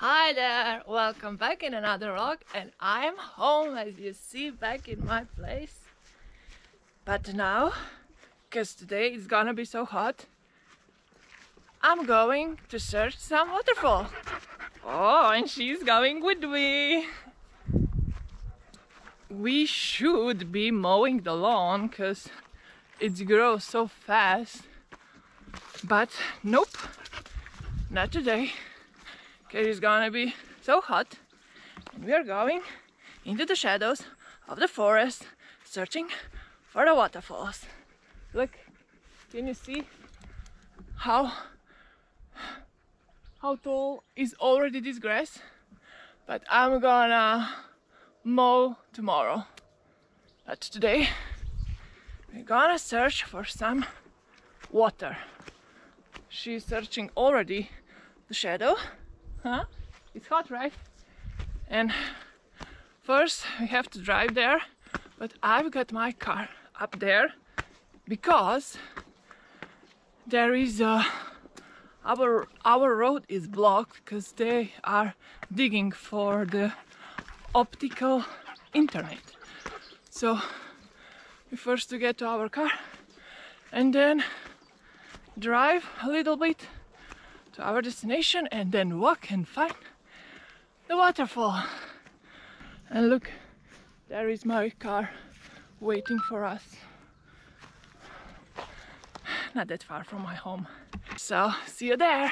Hi there, welcome back in another vlog, and I'm home, as you see, back in my place. But now, because today it's gonna be so hot, I'm going to search some waterfall. Oh, and she's going with me. We should be mowing the lawn because it grows so fast, but nope, not today. It is gonna be so hot, and we are going into the shadows of the forest searching for the waterfalls. Look, can you see how tall is already this grass? But I'm gonna mow tomorrow. But today we're gonna search for some water. She's searching already the shadow. Huh? It's hot, right? And first we have to drive there, but I've got my car up there because there is our road is blocked because they are digging for the optical internet. So we first to get to our car and then drive a little bit to our destination and then walk and find the waterfall. And look, there is my car waiting for us. Not that far from my home. So, see you there.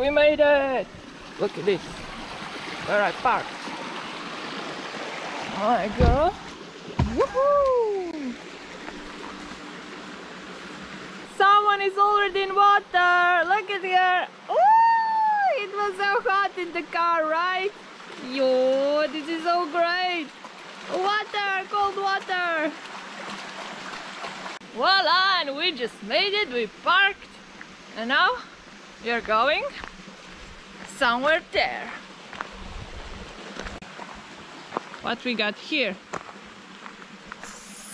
We made it! Look at this, where I parked. Oh, I go. Woohoo! Someone is already in water! Look at here! Ooh, it was so hot in the car, right? Yo, this is so great! Water! Cold water! Voila! And we just made it, we parked, and now we are going somewhere there. What we got here?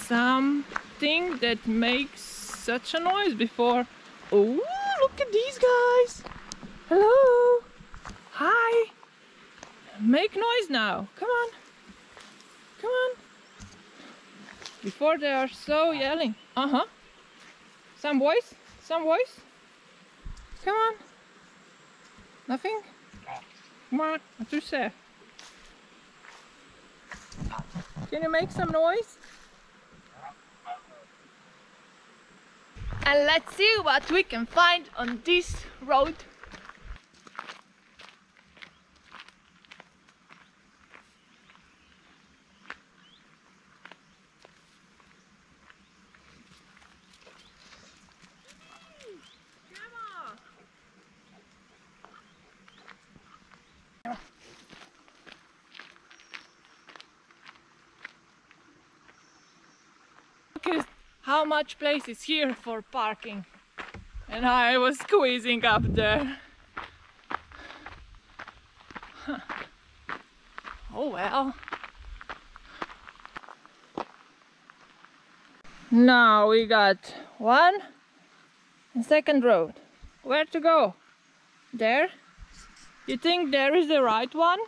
Something that makes such a noise before. Oh, look at these guys. Hello. Hi. Make noise now. Come on. Come on. Before they are so yelling. Uh-huh. Some voice. Some voice. Come on. Nothing? Come on, what do you say? Can you make some noise? And let's see what we can find on this road. how much place is here for parking, and I was squeezing up there. Oh well. Now we got one and second road. Where to go? There? You think there is the right one?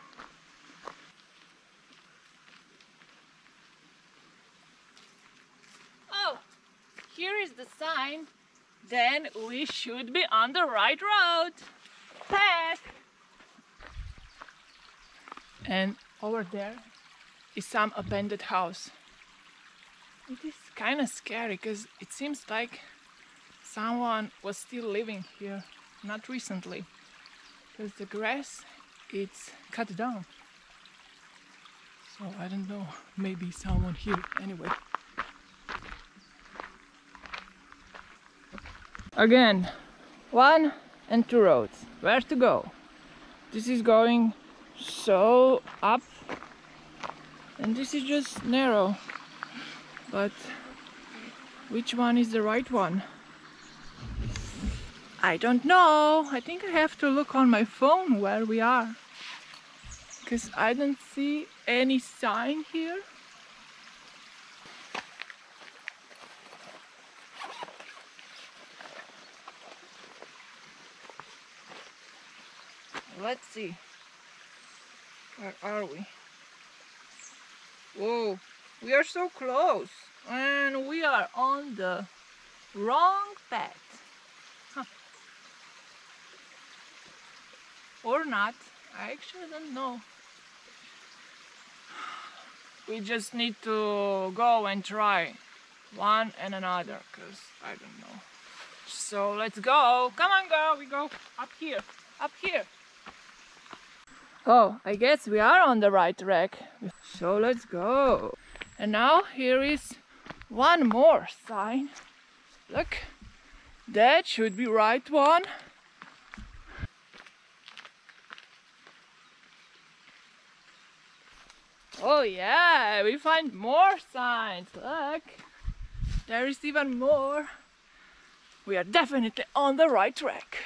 Oh, here is the sign. Then we should be on the right road. Pass! And over there is some abandoned house. It is kind of scary because it seems like someone was still living here, not recently, because the grass, it's cut down. So I don't know, maybe someone here anyway. Again, one and two roads. Where to go? This is going so up, and this is just narrow, but which one is the right one? I don't know. I think I have to look on my phone where we are, because I don't see any sign here. Let's see. Where are we? Whoa, we are so close, and we are on the wrong path. Huh. Or not, I actually don't know. We just need to go and try one and another, because I don't know. So let's go. Come on, girl, we go up here, up here. Oh, I guess we are on the right track. So let's go. And now here is one more sign. Look, that should be right one. Oh yeah, we find more signs. Look, there is even more. We are definitely on the right track.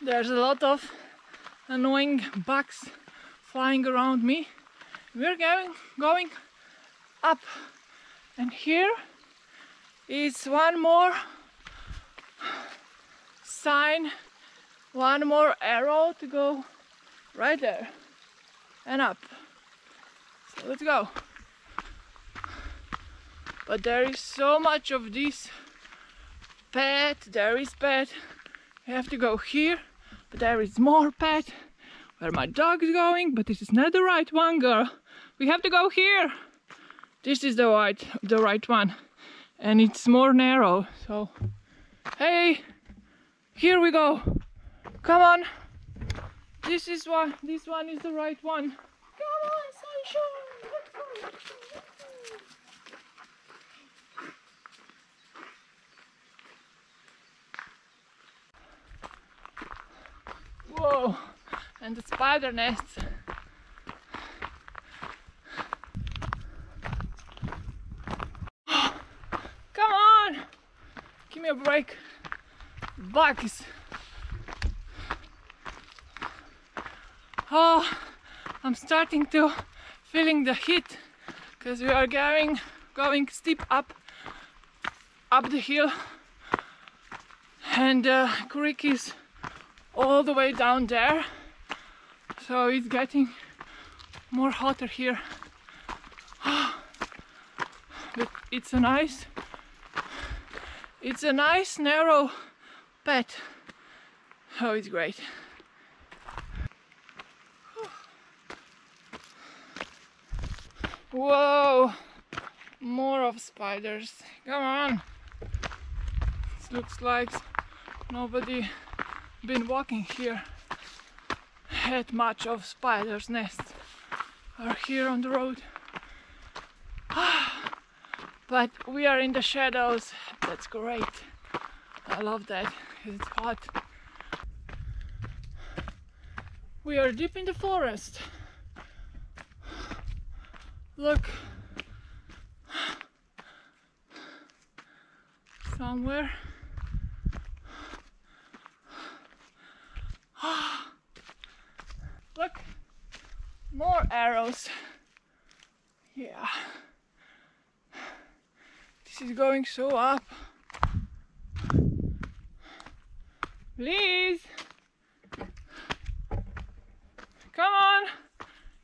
There's a lot of annoying bugs flying around me. We're going up, and here is one more sign, one more arrow to go right there and up. So let's go. But there is so much of this path. There is path. We have to go here. But there is more path where my dog is going, but this is not the right one, girl. We have to go here. This is the right one, and it's more narrow. So, hey, here we go. Come on. This is one. This one is the right one. Come on, sunshine. Let's go. Whoa, and the spider nests. Come on, give me a break. Bugs. Oh, I'm starting to feeling the heat because we are going steep up the hill, and the creek is all the way down there, so it's getting more hotter here. But it's a nice narrow path. Oh, it's great. Whoa, more of spiders. Come on. It looks like nobody been walking here, had much of spiders' nests are here on the road. But we are in the shadows, that's great. I love that, it's hot. We are deep in the forest. Look, somewhere. Look, more arrows. Yeah, this is going so up. Please. Come on,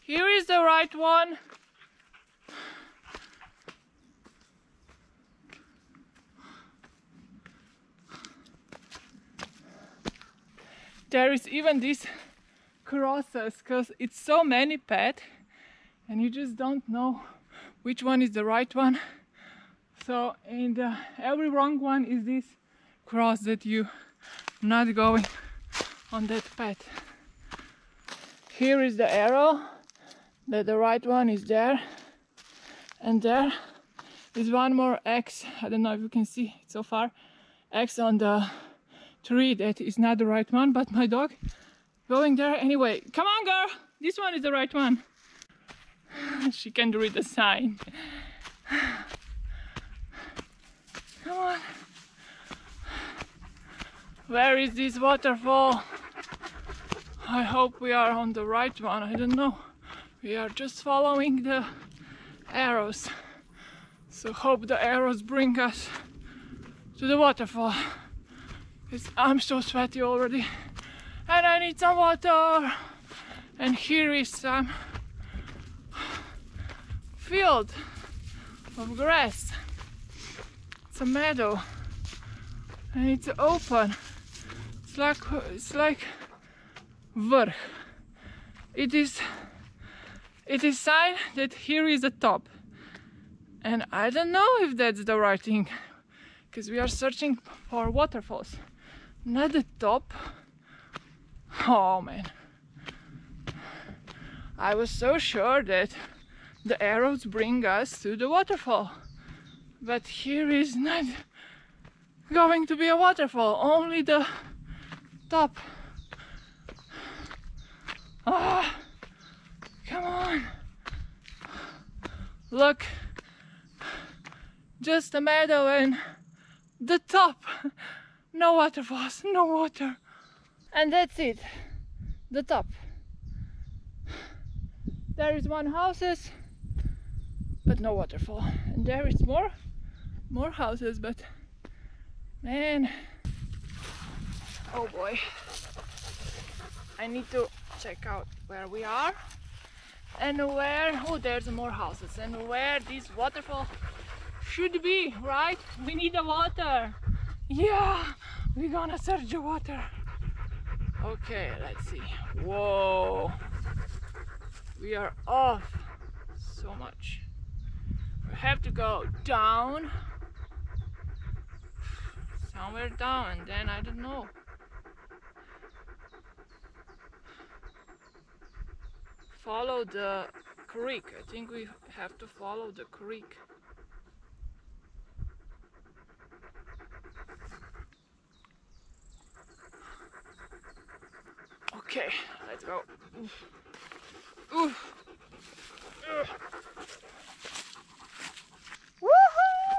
here is the right one. There is even these crosses, because it's so many pet and you just don't know which one is the right one. So, and every wrong one is this cross that you're not going on that path. Here is the arrow, that the right one is there, and there is one more X. I don't know if you can see it so far, X on the tree that is not the right one, but my dog going there anyway. Come on, girl, this one is the right one. She can't read the sign. Come on. Where is this waterfall? I hope we are on the right one, I don't know. We are just following the arrows. So hope the arrows bring us to the waterfall. I'm so sweaty already and I need some water. And here is some field of grass. It's a meadow and it's open. It's like Vrh. It is sign that here is a top, and I don't know if that's the right thing, because we are searching for waterfalls, not the top. Oh man, I was so sure that the arrows bring us to the waterfall, but here is not going to be a waterfall, only the top. Ah, come on. Look, just a meadow and the top. No waterfalls, no water. And that's it, the top. There is one houses, but no waterfall. And there is more houses, but man. Oh boy, I need to check out where we are and where, oh, there's more houses, and where this waterfall should be, right? We need the water. Yeah, we're gonna search the water. Okay, let's see. Whoa, we are off so much. We have to go down, somewhere down, and then I don't know. Follow the creek. I think we have to follow the creek. Okay, let's go. Oof. Oof. Woohoo!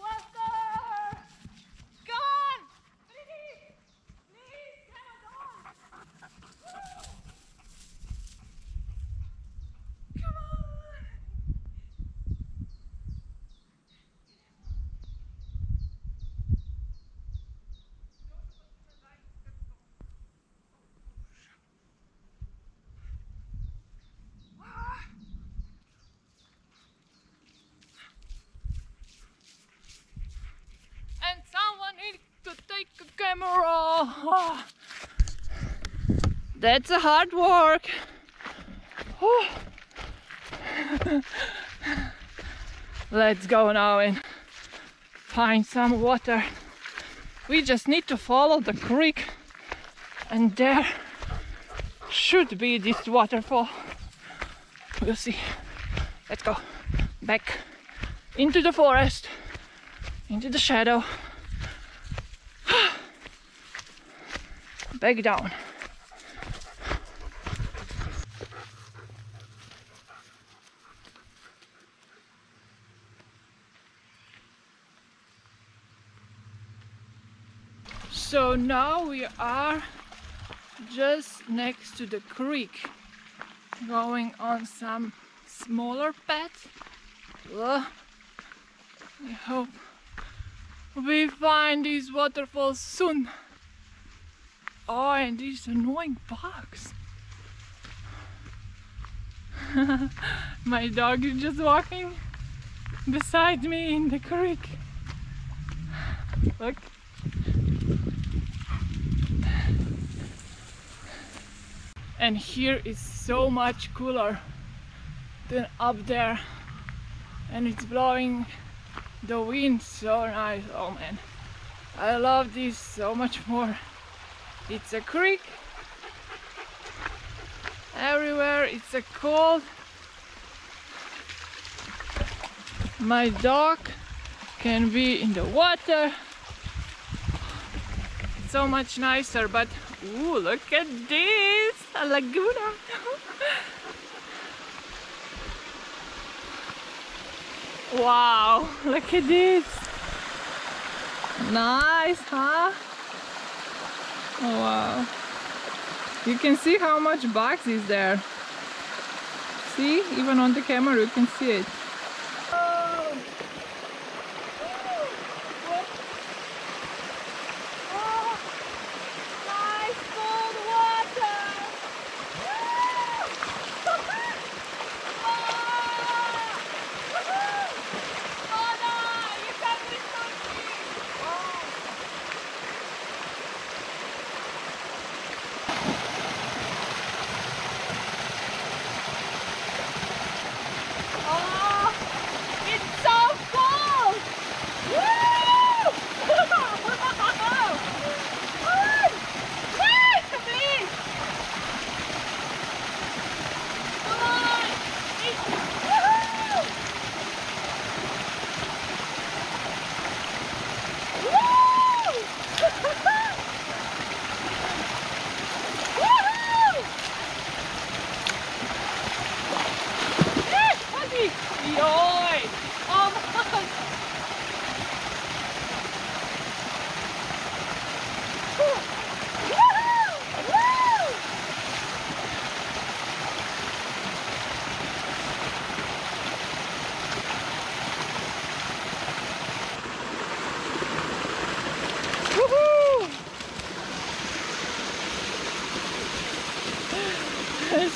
Water! Go on! Please! Please, come on! Woo! Oh, that's a hard work. Oh. Let's go now and find some water. We just need to follow the creek, and there should be this waterfall. We'll see. Let's go back into the forest, into the shadow, back down. So now we are just next to the creek, going on some smaller path. I hope we find these waterfalls soon. Oh, and these annoying bugs. My dog is just walking beside me in the creek. Look. And here is so much cooler than up there, and it's blowing the wind so nice. Oh man, I love this so much more. It's a creek, everywhere it's a cold. My dog can be in the water, it's so much nicer. But ooh, look at this, a laguna. Wow, look at this. Nice, huh? Wow. You can see how much bugs is there. See, even on the camera you can see it.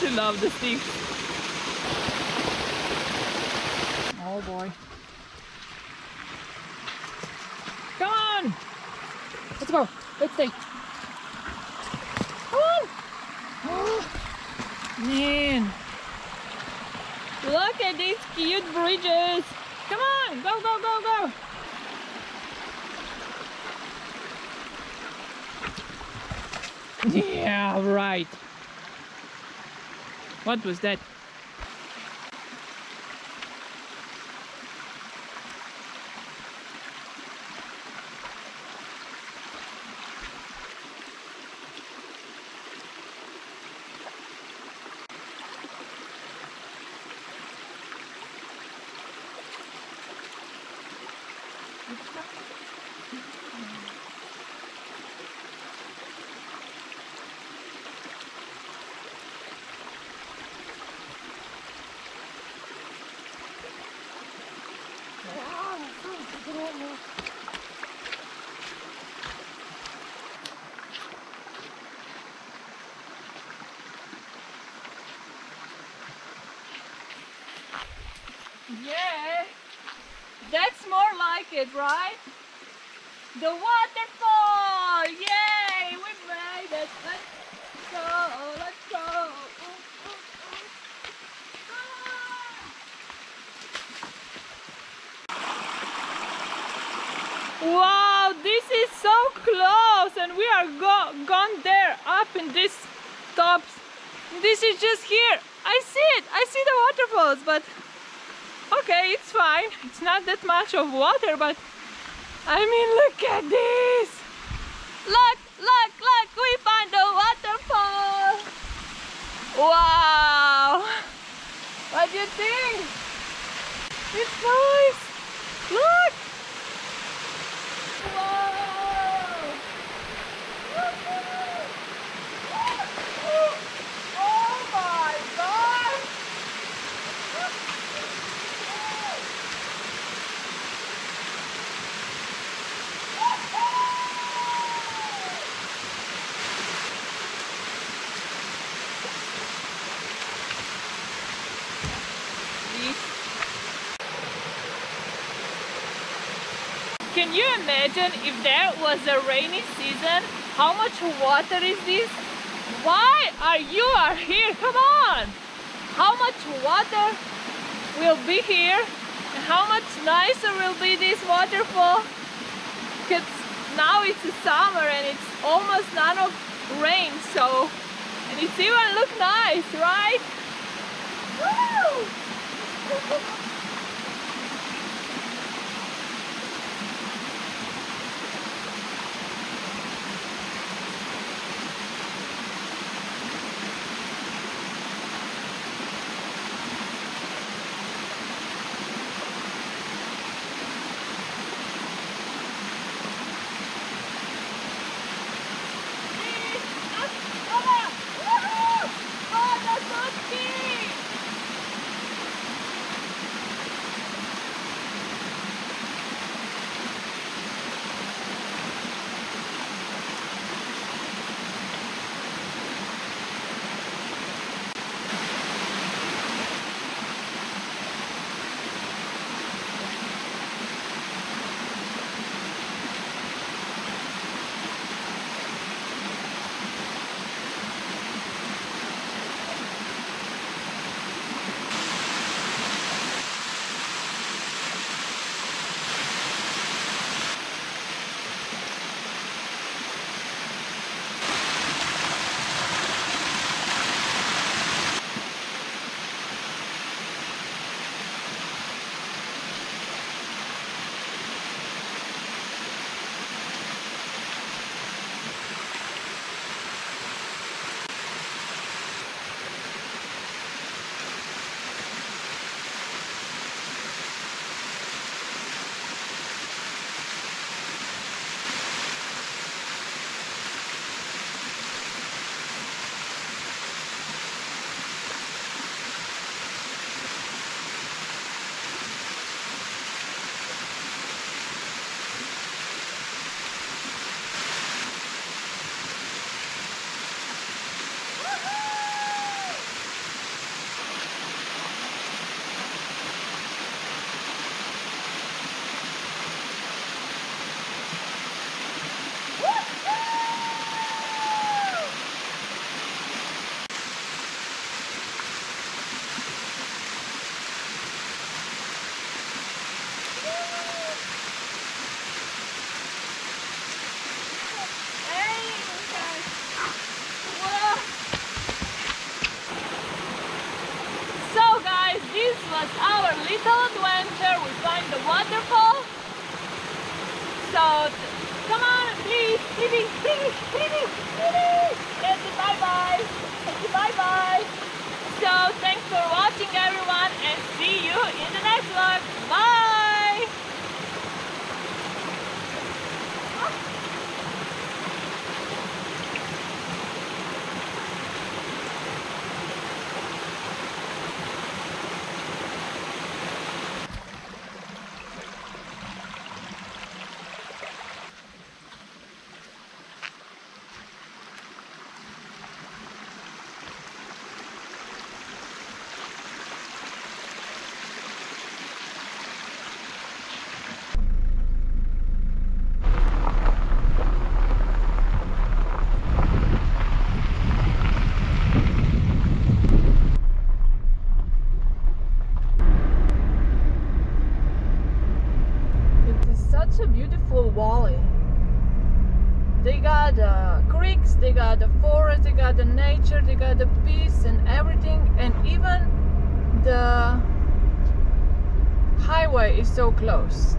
She loves the sticks. Oh boy. Come on! Let's go. Let's take. Come on! Oh, man. Look at these cute bridges. Come on! Go, go, go, go! Yeah, right. What was that? Yeah, that's more like it, right? The waterfall! Yay, we made it! Let's go, let's go! Wow, this is so close, and we are gone there up in these tops. This is just here. I see it. I see the waterfalls, but okay, it's fine. It's not that much of water, but I mean, look at this. Look, look, we found a waterfall. Wow. What do you think? It's nice. Look. Can you imagine if there was a rainy season? How much water is this? Why are you are here? Come on! How much water will be here? And how much nicer will be this waterfall? Because now it's summer and it's almost none of rain, so... And it's even look nice, right? Woo! Our little adventure, we find the waterfall. So come on, please, please. Yes, bye bye. So thanks for watching, everyone, and see you in the next vlog. Bye. It's a beautiful valley. They got the creeks, they got the forest, they got the nature, they got the peace and everything, and even the highway is so close.